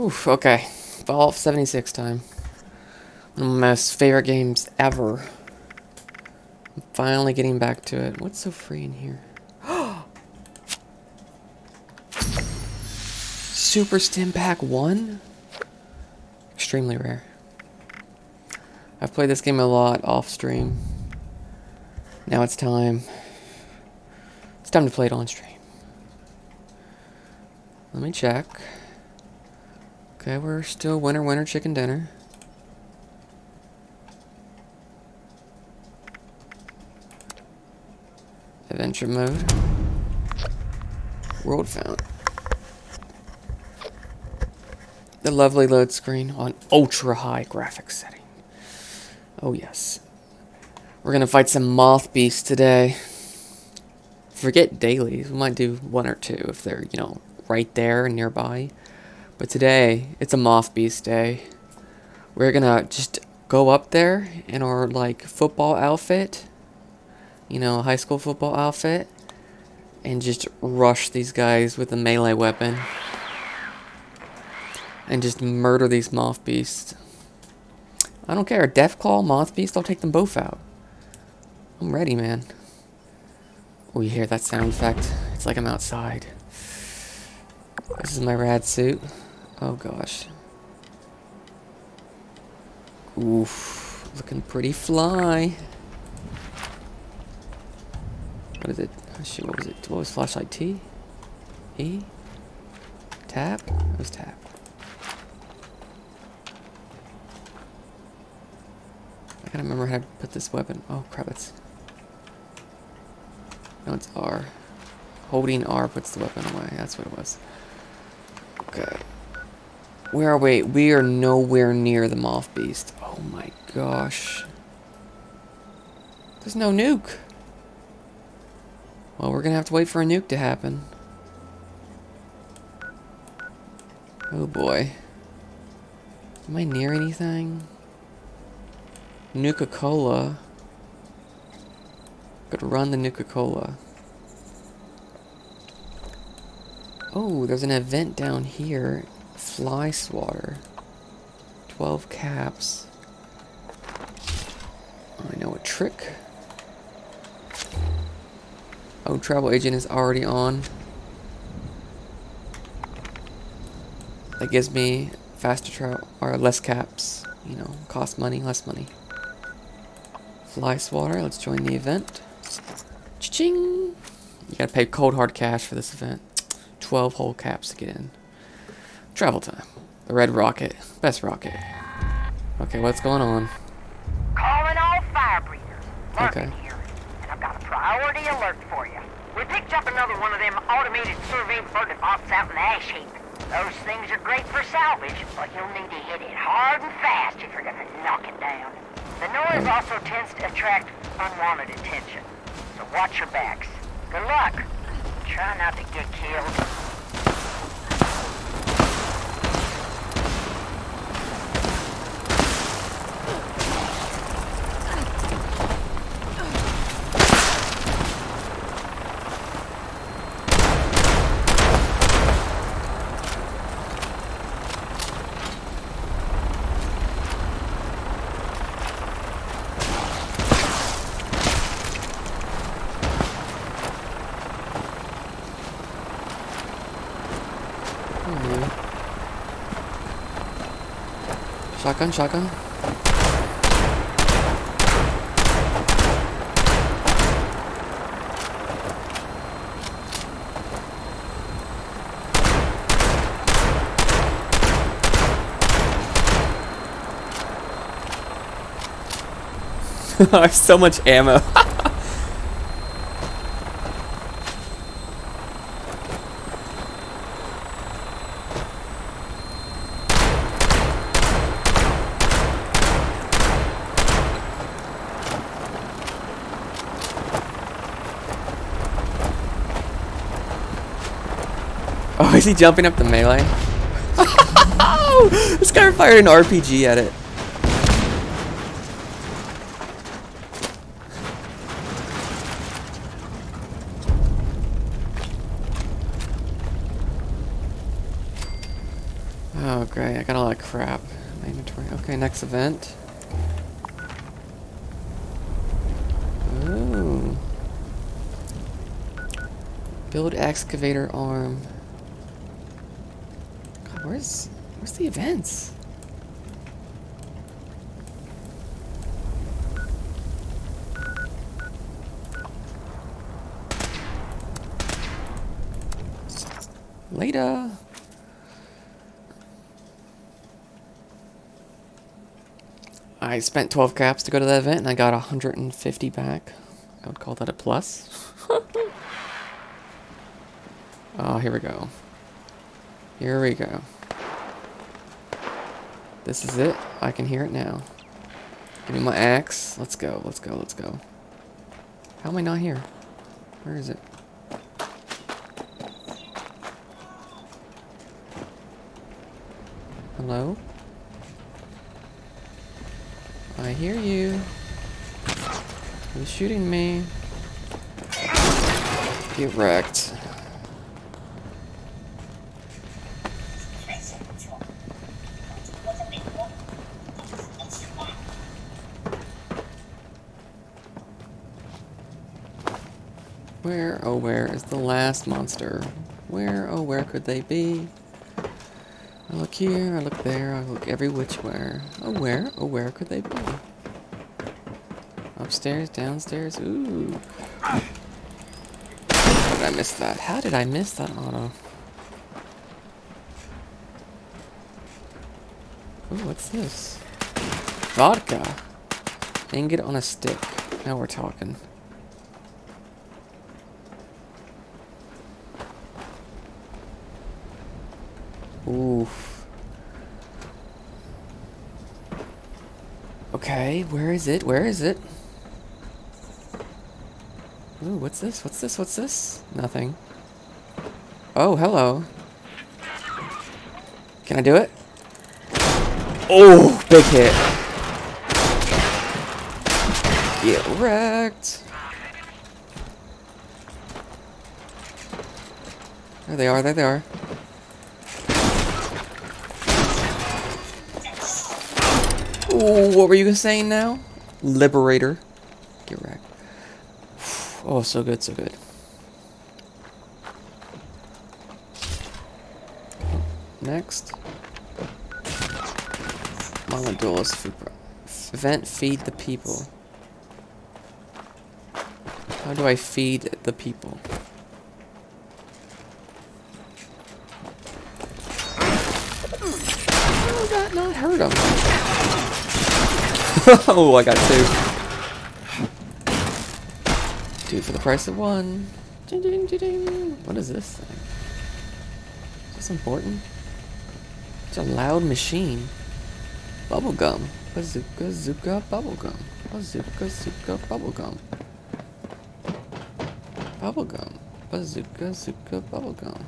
Oof, okay. Fallout 76 time. One of my most favorite games ever. I'm finally getting back to it. What's so free in here? Super Stimpak 1? Extremely rare. I've played this game a lot off stream. Now it's time. It's time to play it on stream. Let me check. Okay, we're still winter chicken dinner. Adventure mode. World found. The lovely load screen on ultra high graphics setting. Oh yes. We're gonna fight some Moth Beast today. Forget dailies. We might do one or two if they're, you know, right there nearby. But today, it's a Moth Beast day. We're gonna just go up there in our, like, football outfit. You know, high school football outfit. And just rush these guys with a melee weapon. And just murder these Moth Beasts. I don't care. Deathclaw, Moth Beast, I'll take them both out. I'm ready, man. Oh, you hear that sound effect? It's like I'm outside. This is my rad suit. Oh, gosh. Oof. Looking pretty fly. What is it? Oh, shit, what was it? What was flashlight T? E? Tap? It was tap. I gotta remember how to put this weapon. Oh, crap, it's... No, it's R. Holding R puts the weapon away. That's what it was. Okay. Where are we? We are nowhere near the Moth Beast. Oh my gosh. There's no nuke. Well, we're gonna have to wait for a nuke to happen. Oh boy. Am I near anything? Nuka Cola. Could run the Nuka Cola. Oh, there's an event down here. Fly swatter. 12 caps. I know a trick. Oh, travel agent is already on. That gives me faster travel, or less caps. You know, cost money, less money. Fly swatter, let's join the event. Cha-ching! You gotta pay cold hard cash for this event. 12 whole caps to get in. Travel time. The Red Rocket. Best rocket. Okay, what's going on? Calling all firebreathers. Okay. Here, and I've got a priority alert for you. We picked up another one of them automated surveying burger bots out in the ash heap. Those things are great for salvage, but you'll need to hit it hard and fast if you're gonna knock it down. The noise also tends to attract unwanted attention. So watch your backs. Good luck. Try not to get killed. Shotgun, shotgun. I have so much ammo. Oh, is he jumping up the melee? This guy fired an RPG at it. Oh Great, I got a lot of crap. My inventory. Okay, next event. Ooh. Build excavator arm. God, where's the events? Later. I spent 12 caps to go to that event and I got 150 back. I would call that a plus. Oh, here we go. Here we go. This is it. I can hear it now. Give me my axe. Let's go, let's go, let's go. How am I not here? Where is it? Hello? I hear you. Who's shooting me? Get wrecked. Where, oh where is the last monster? Where, oh where could they be? I look here, I look there, I look every which where. Oh where could they be? Upstairs, downstairs, ooh. How did I miss that? How did I miss that auto? Ooh, what's this? Vodka! Ingot on a stick. Now we're talking. Oof. Okay, where is it? Where is it? Ooh, what's this? What's this? What's this? Nothing. Oh, hello. Can I do it? Oh, big hit. Get wrecked. There they are, there they are. Ooh, what were you saying now? Liberator. Get wrecked. Oh, so good, so good. Next. Monoduelist event, feed the people. How do I feed the people? How did that not hurt him? Oh, I got two. Two for the price of one. Ding, ding, ding, ding. What is this thing? Is this important? It's a loud machine. Bubblegum. Bazooka, zooka, bubblegum. Bazooka, zooka, bubblegum. Bubblegum. Bazooka, zooka, bubblegum.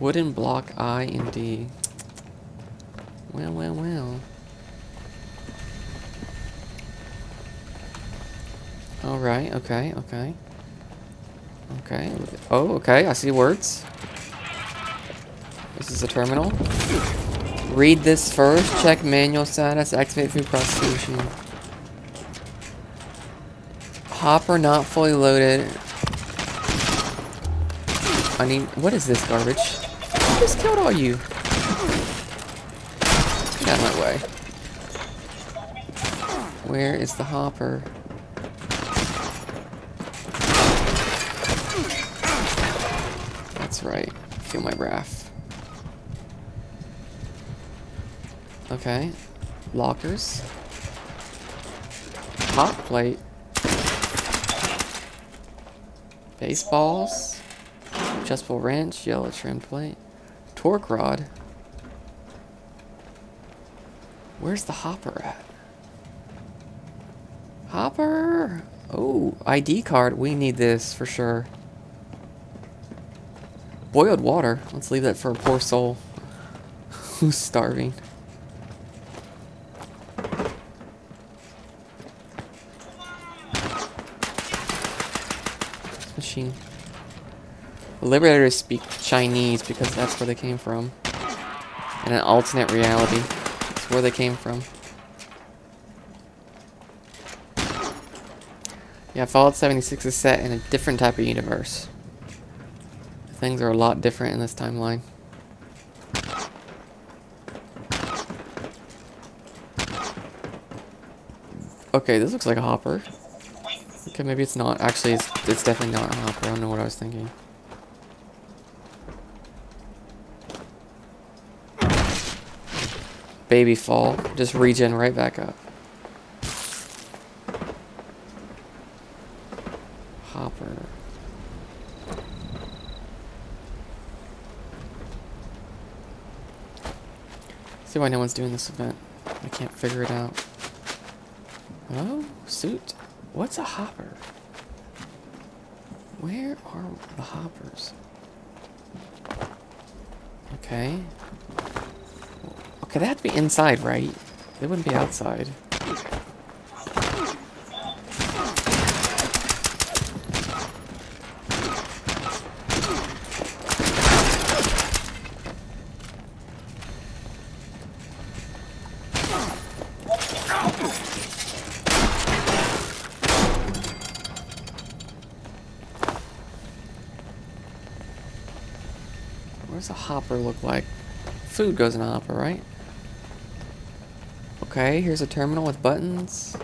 Wooden block I and D. Well, well, well. Alright, okay, okay. Okay, oh, okay, I see words. This is a terminal. Read this first, check manual status, activate through prostitution. Hopper not fully loaded. I need, what is this garbage? I just killed all you. Get out of my way. Where is the hopper? Right, feel my wrath. Okay, lockers, hot plate, baseballs, adjustable wrench, yellow trim plate, torque rod. Where's the hopper at? Hopper! Oh, ID card. We need this for sure. Boiled water. Let's leave that for a poor soul who's starving. This machine. The Liberators speak Chinese because that's where they came from. in an alternate reality. That's where they came from. Yeah, Fallout 76 is set in a different type of universe. Things are a lot different in this timeline. Okay, this looks like a hopper. Okay, maybe it's not. Actually, it's definitely not a hopper. I don't know what I was thinking. Baby fall. Just regen right back up. Hopper. See why no one's doing this event. I can't figure it out. Oh, suit. What's a hopper? Where are the hoppers? Okay. Okay, they have to be inside, right? They wouldn't be outside. What's a hopper look like? Food goes in a hopper, right? Okay, here's a terminal with buttons.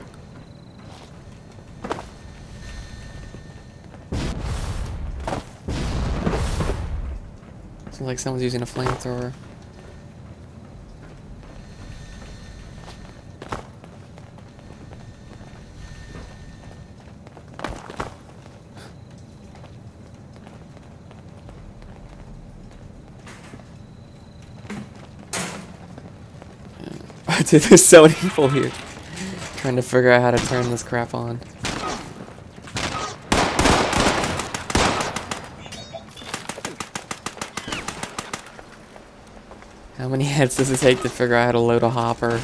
Seems like someone's using a flamethrower. Dude, there's so many people here. Trying to figure out how to turn this crap on. How many heads does it take to figure out how to load a hopper?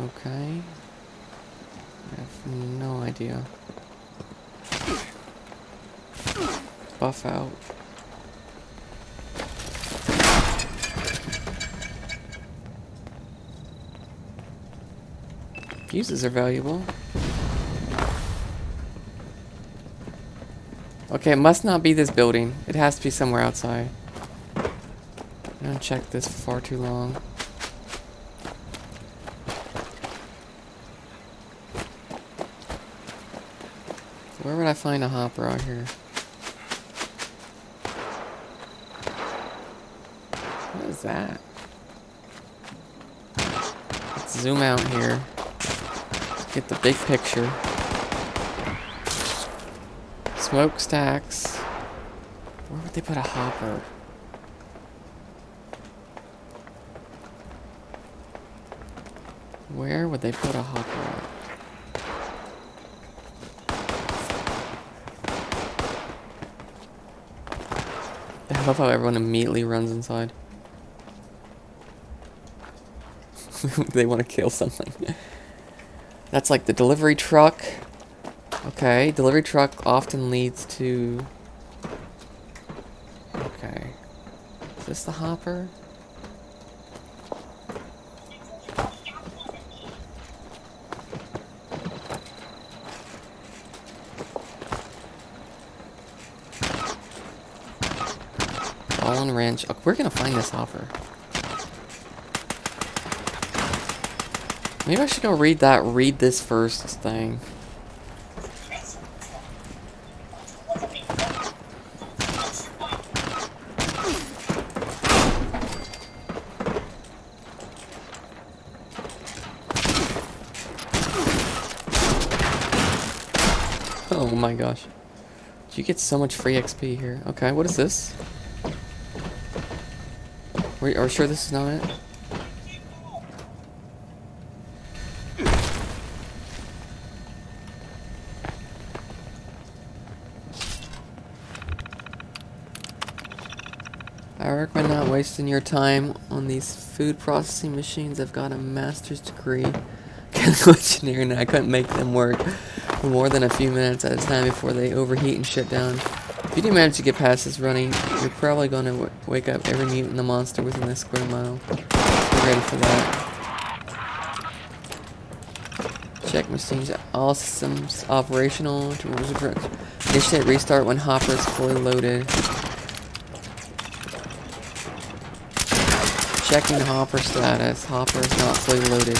Okay, I have no idea. Buff out. Fuses are valuable. Okay, it must not be this building. It has to be somewhere outside. I don't check this for far too long. Where would I find a hopper out here? What is that? Let's zoom out here. Let's get the big picture. Smokestacks. Where would they put a hopper? Where would they put a hopper at? I love how everyone immediately runs inside. They want to kill something. That's like the delivery truck. Okay, delivery truck often leads to... Okay. Is this the hopper? Fallen Ranch. Oh, we're gonna find this hopper. Maybe I should go read that. Read this first thing. Oh my gosh. You get so much free XP here. Okay, what is this? Wait, are we sure this is not it? I recommend not wasting your time on these food processing machines. I've got a master's degree in chemical engineering and I couldn't make them work for more than a few minutes at a time before they overheat and shut down. If you do manage to get past this running, you're probably going to wake up every mutant and the monster within this square mile. Be ready for that. Check machines. All systems operational. Initiate restart when hopper is fully loaded. Checking hopper status. Hopper is not fully loaded.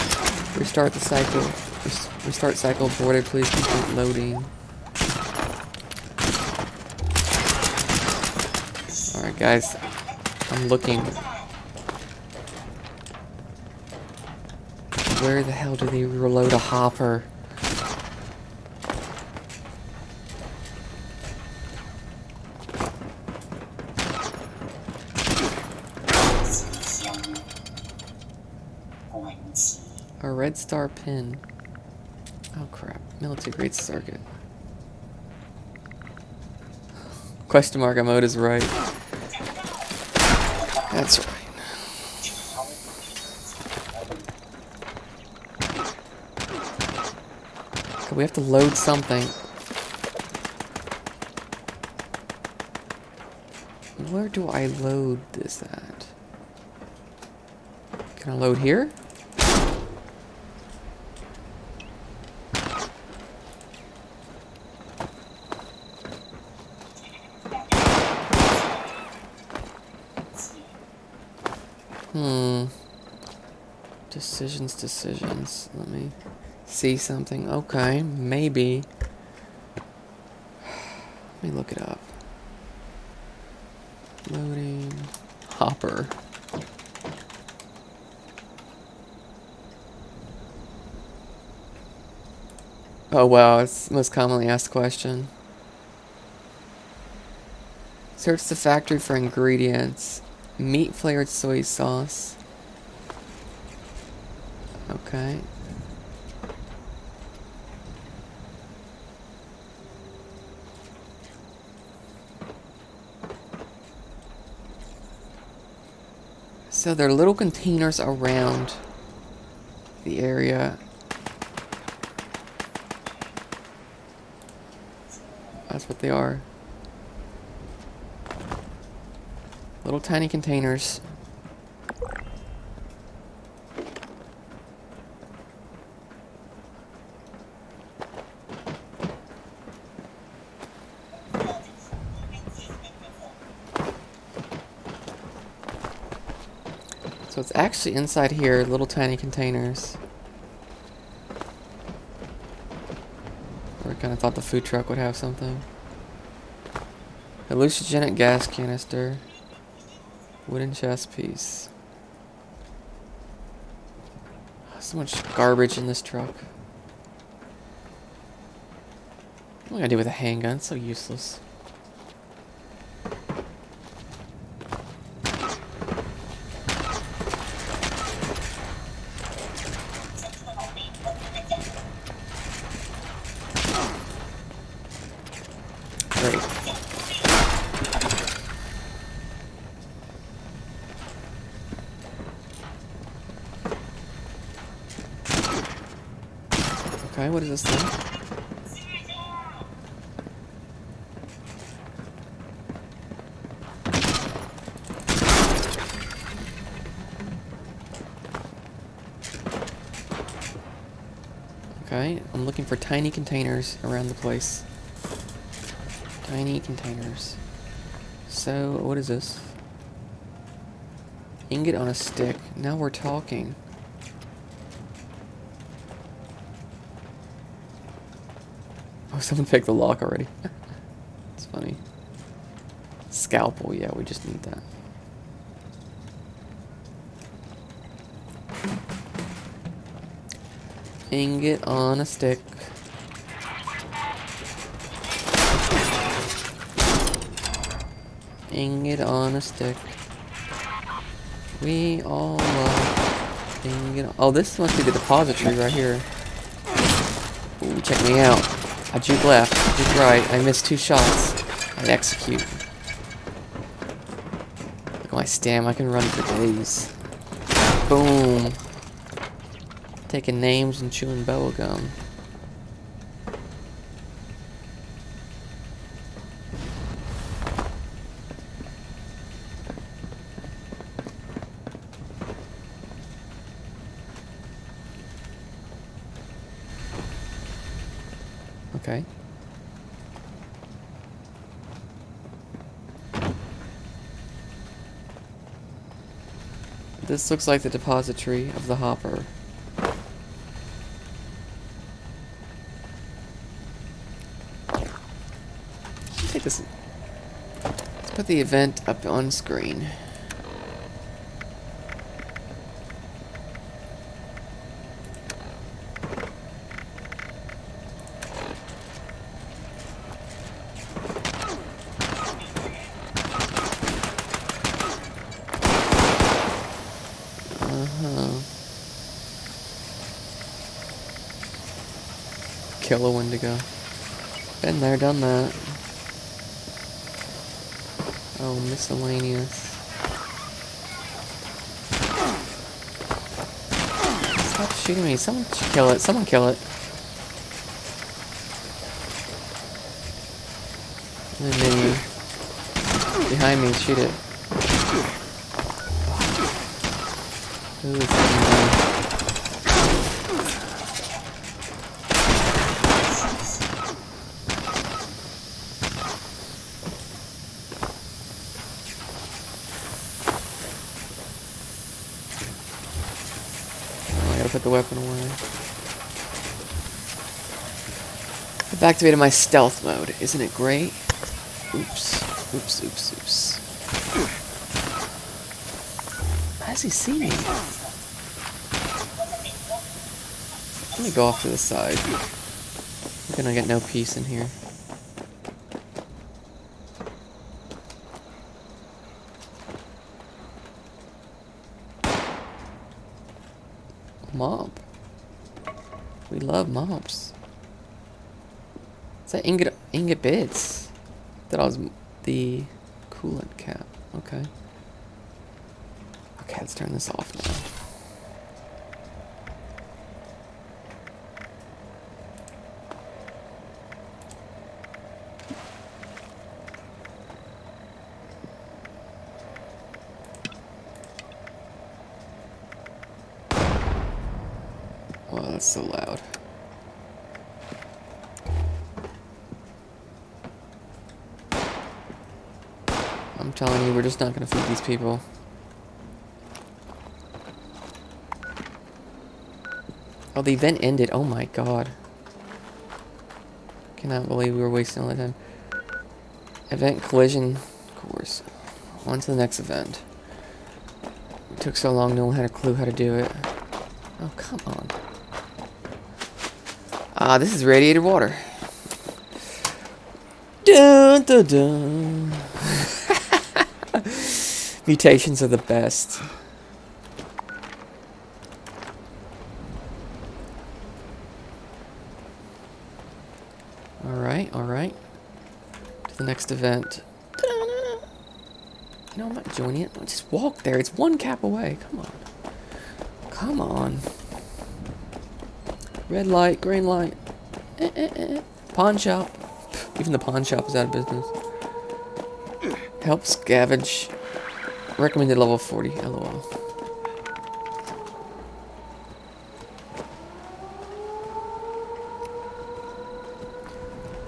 Restart the cycle. Restart cycle aborted. Please complete loading. Alright guys, I'm looking. Where the hell do they reload a hopper? A red star pin. Oh crap. Military grade circuit. Question mark mode is right. That's right. Okay, we have to load something. Where do I load this at? Can I load here? Decisions. Let me see something. Okay, maybe. Let me look it up. Loading hopper. Oh wow, it's the most commonly asked question. Search the factory for ingredients. Meat flavored soy sauce. Okay. So there are little containers around the area. That's what they are. Little tiny containers. So it's actually inside here, little tiny containers. I kind of thought the food truck would have something. Hallucinogenic gas canister. Wooden chess piece. So much garbage in this truck. What am I gonna do with a handgun? It's so useless. Okay, what is this thing? Okay, I'm looking for tiny containers around the place. Tiny containers. So, what is this? Ingot on a stick. Now we're talking. Someone picked the lock already. It's funny. Scalpel, yeah, we just need that. Ingot on a stick. Ingot on a stick. We all love ingot. Oh, this must be the depository right here. Ooh, check me out. I juke left, I juke right, I missed 2 shots. I execute. my stamina, I can run for days. Boom. Taking names and chewing bubblegum. Okay. This looks like the depository of the hopper. Take this. Let's put the event up on screen. Kill a Wendigo. Been there, done that. Oh, miscellaneous. Stop shooting me. Someone kill it. Someone kill it. And then behind me, shoot it. Ooh, put the weapon away. I've activated my stealth mode. Isn't it great? Oops. Oops, oops, oops. How does he see me? Let me go off to the side. I'm gonna get no peace in here. Mob. We love mobs. Is that ingot bits? That was the coolant cap. Okay. Okay, let's turn this off now. That's so loud. I'm telling you, we're just not gonna feed these people. Oh, the event ended. Oh my god. Cannot believe we were wasting all the time. Event collision course. On to the next event. It took so long, no one had a clue how to do it. Oh, come on. This is radiated water. Dun, dun, dun. Mutations are the best. Alright, alright. To the next event. No, I'm not joining it. I'll just walk there. It's one cap away. Come on. Come on. Red light, green light, pawn shop. Even the pawn shop is out of business. Help scavenge. Recommended level 40, lol.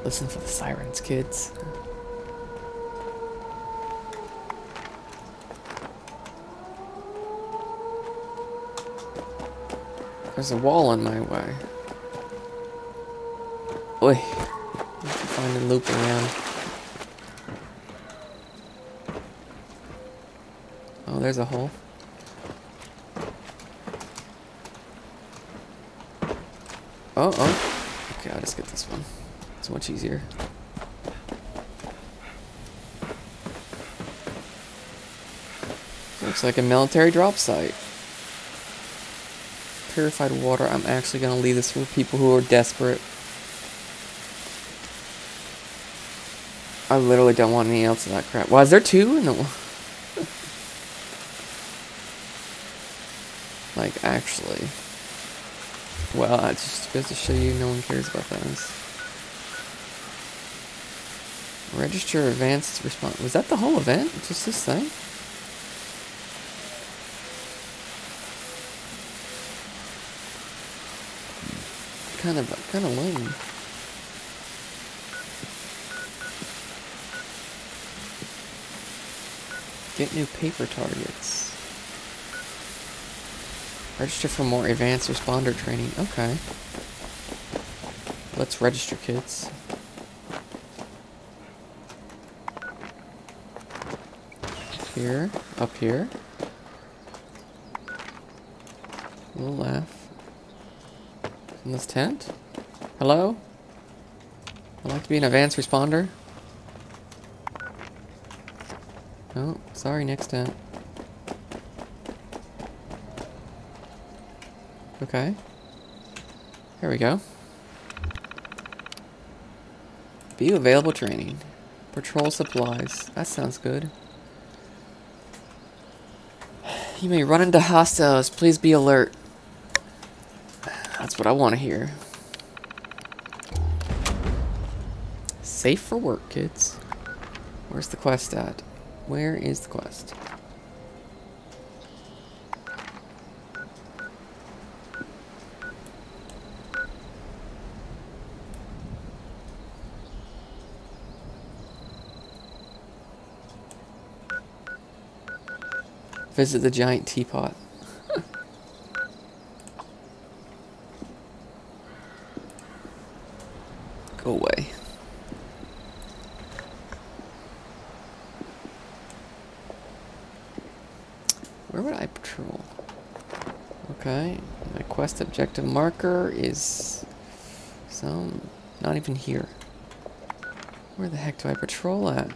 Listen for the sirens, kids. There's a wall in my way. Oi. I have to find a loop around. Oh, there's a hole. Oh, oh. Okay, I'll just get this one. It's much easier. Looks like a military drop site. Purified water. I'm actually gonna leave this for people who are desperate. I literally don't want any else of that crap. Why is there two in the Like, actually. Well, it just goes to show you no one cares about those. Register advanced response. Was that the whole event? Just this thing? Kind of lame. Get new paper targets. Register for more advanced responder training. Okay. Let's register, kids. Here, up here. A little laugh. In this tent? Hello? I'd like to be an advanced responder. Oh, sorry, next tent. Okay. Here we go. View available training. Patrol supplies. That sounds good. You may run into hostiles. Please be alert. That's what I want to hear. Safe for work, kids. Where's the quest at? Where is the quest? Visit the giant teapot. Go away. Where would I patrol? Okay, my quest objective marker is some... not even here. Where the heck do I patrol at?